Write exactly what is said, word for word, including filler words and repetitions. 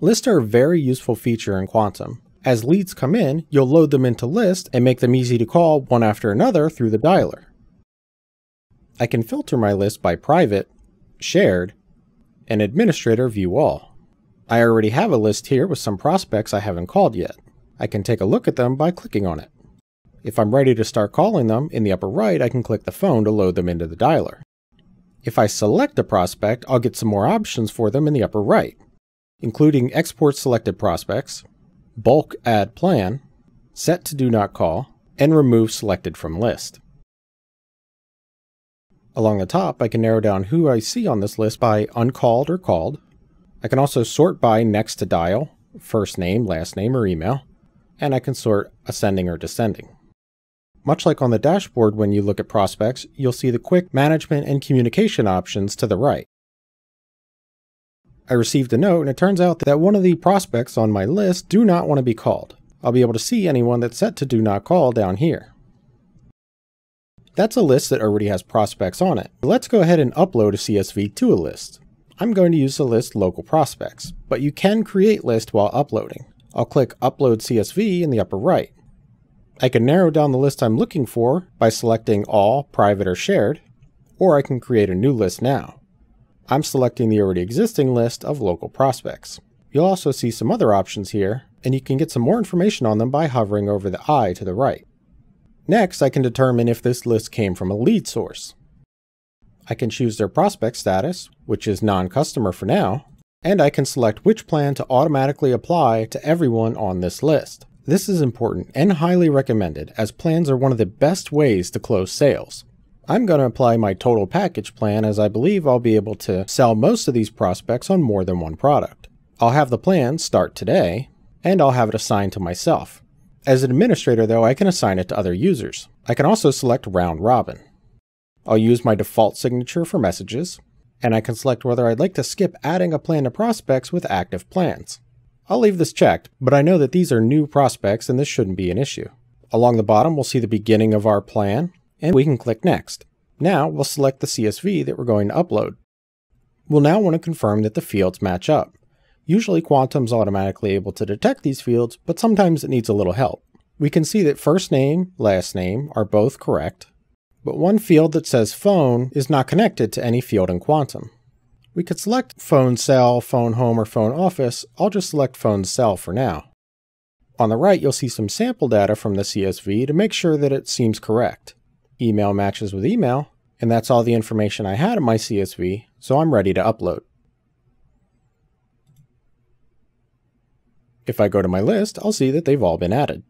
Lists are a very useful feature in Quantum. As leads come in, you'll load them into lists and make them easy to call one after another through the dialer. I can filter my list by private, shared, and administrator view all. I already have a list here with some prospects I haven't called yet. I can take a look at them by clicking on it. If I'm ready to start calling them, in the upper right I can click the phone to load them into the dialer. If I select a prospect, I'll get some more options for them in the upper right, including export selected prospects, bulk add plan, set to do not call, and remove selected from list. Along the top, I can narrow down who I see on this list by uncalled or called. I can also sort by next to dial, first name, last name, or email, and I can sort ascending or descending. Much like on the dashboard when you look at prospects, you'll see the quick management and communication options to the right. I received a note and it turns out that one of the prospects on my list do not want to be called. I'll be able to see anyone that's set to do not call down here. That's a list that already has prospects on it. Let's go ahead and upload a C S V to a list. I'm going to use the list local prospects, but you can create list while uploading. I'll click Upload C S V in the upper right. I can narrow down the list I'm looking for by selecting all, private, or shared, or I can create a new list now. I'm selecting the already existing list of local prospects. You'll also see some other options here, and you can get some more information on them by hovering over the eye to the right. Next, I can determine if this list came from a lead source. I can choose their prospect status, which is non-customer for now, and I can select which plan to automatically apply to everyone on this list. This is important and highly recommended, as plans are one of the best ways to close sales. I'm going to apply my total package plan, as I believe I'll be able to sell most of these prospects on more than one product. I'll have the plan start today, and I'll have it assigned to myself. As an administrator though, I can assign it to other users. I can also select round robin. I'll use my default signature for messages, and I can select whether I'd like to skip adding a plan to prospects with active plans. I'll leave this checked, but I know that these are new prospects and this shouldn't be an issue. Along the bottom, we'll see the beginning of our plan, and we can click Next. Now we'll select the C S V that we're going to upload. We'll now want to confirm that the fields match up. Usually Quantum's automatically able to detect these fields, but sometimes it needs a little help. We can see that first name, last name are both correct, but one field that says phone is not connected to any field in Quantum. We could select phone cell, phone home, or phone office. I'll just select phone cell for now. On the right, you'll see some sample data from the C S V to make sure that it seems correct. Email matches with email, and that's all the information I had in my C S V, so I'm ready to upload. If I go to my list, I'll see that they've all been added.